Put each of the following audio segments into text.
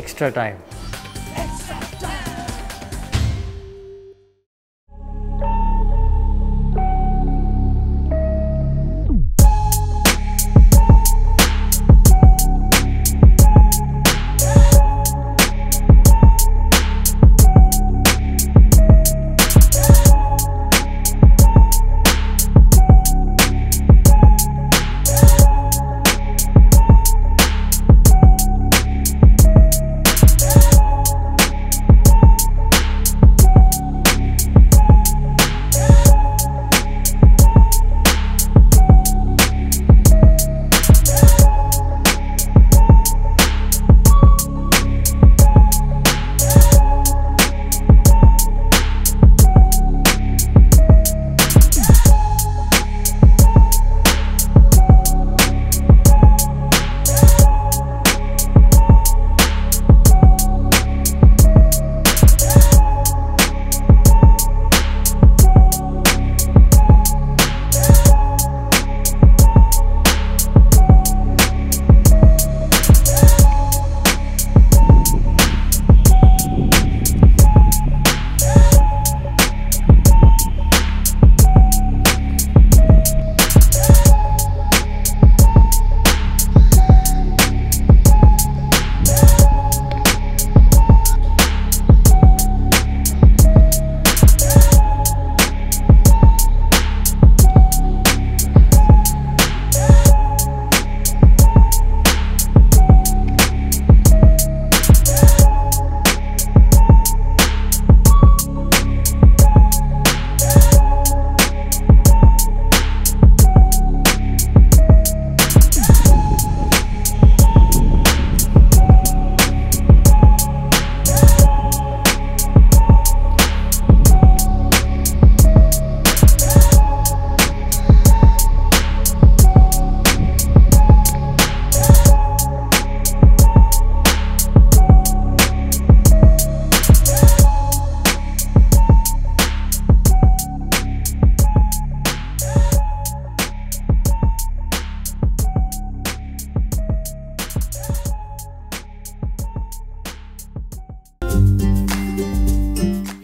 Xtra Time.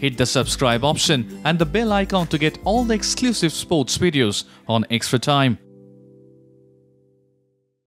Hit the subscribe option and the bell icon to get all the exclusive sports videos on Xtra Time.